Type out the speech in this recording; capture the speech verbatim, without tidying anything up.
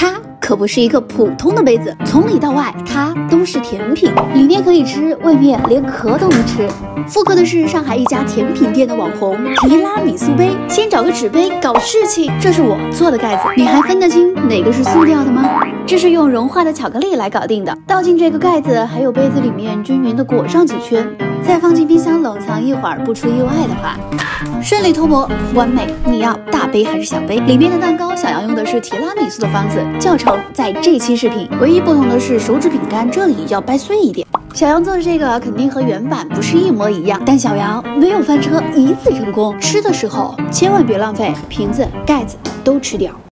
它可不是一个普通的杯子，从里到外它都是甜品，里面可以吃，外面连壳都能吃。复刻的是上海一家甜品店的网红提拉米苏杯。先找个纸杯搞事情，这是我做的盖子，你还分得清哪个是塑料的吗？这是用融化的巧克力来搞定的，倒进这个盖子，还有杯子里面均匀的裹上几圈。 再放进冰箱冷藏一会儿，不出意外的话，顺利脱模，完美！你要大杯还是小杯？里面的蛋糕想要用的是提拉米苏的方子，教程在这期视频。唯一不同的是手指饼干这里要掰碎一点。小杨做的这个肯定和原版不是一模一样，但小杨没有翻车，一次成功。吃的时候千万别浪费，瓶子、盖子都吃掉。